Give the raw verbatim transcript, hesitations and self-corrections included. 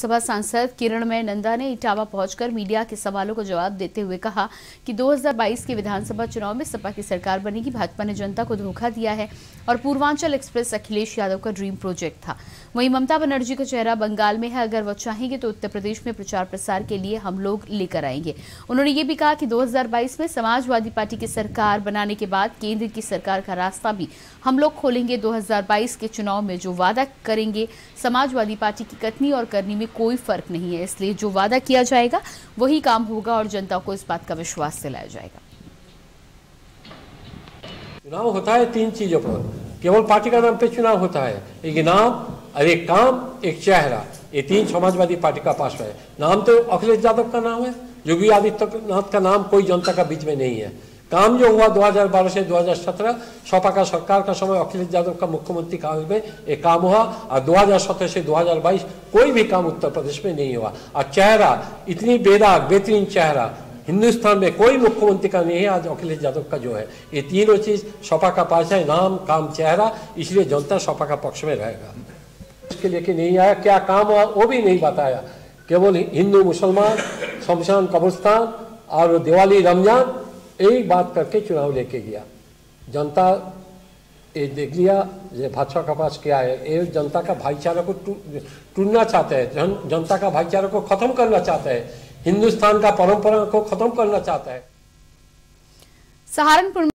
सपा सांसद किरण नंदा ने इटावा पहुंचकर मीडिया के सवालों का जवाब देते हुए कहा कि दो हज़ार बाईस के विधानसभा चुनाव में सपा की सरकार बनेगी। भाजपा ने जनता को धोखा दिया है और पूर्वांचल एक्सप्रेस अखिलेश यादव का ड्रीम प्रोजेक्ट था। वहीं ममता बनर्जी का चेहरा बंगाल में है, अगर वह चाहेंगे तो उत्तर प्रदेश में प्रचार प्रसार के लिए हम लोग लेकर आएंगे। उन्होंने ये भी कहा कि दो हज़ार बाईस में समाजवादी पार्टी की सरकार बनाने के बाद केंद्र की सरकार का रास्ता भी हम लोग खोलेंगे। दो हज़ार बाईस के चुनाव में जो वादा करेंगे, समाजवादी पार्टी की कथनी और करनी में कोई फर्क नहीं है, इसलिए जो वादा किया जाएगा वही काम होगा और जनता को इस बात का विश्वास दिलाया जाएगा। चुनाव होता है तीन चीजों पर, केवल पार्टी का नाम पे चुनाव होता है, एक नाम और एक काम एक चेहरा, ये तीन समाजवादी पार्टी का पास है। नाम तो अखिलेश यादव का नाम है, योगी आदित्यनाथ का नाम कोई जनता का बीच में नहीं है। काम जो हुआ दो हज़ार बारह से दो हज़ार सत्रह सपा का सरकार का समय अखिलेश यादव का मुख्यमंत्री काल में एक काम हुआ और दो हज़ार सत्रह से दो हज़ार बाईस कोई भी काम उत्तर प्रदेश में नहीं हुआ। और चेहरा इतनी बेदाग बेहतरीन चेहरा हिंदुस्तान में कोई मुख्यमंत्री का नहीं है आज अखिलेश यादव का जो है। ये तीनों चीज सपा का पास है, नाम काम चेहरा, इसलिए जनता सपा का पक्ष में रहेगा। इसके लेके नहीं आया क्या काम हुआ वो भी नहीं बताया, केवल हिंदू मुसलमान शमशान कब्रिस्तान और दिवाली रमजान एक बात करके चुनाव लेके गया। जनता ये देख लिया ये भाजपा के पास क्या है, ये जनता का भाईचारा को टूटना चाहते हैं, जन, जनता का भाईचारा को खत्म करना चाहते हैं, हिंदुस्तान का परंपरा को खत्म करना चाहता है। सहारनपुर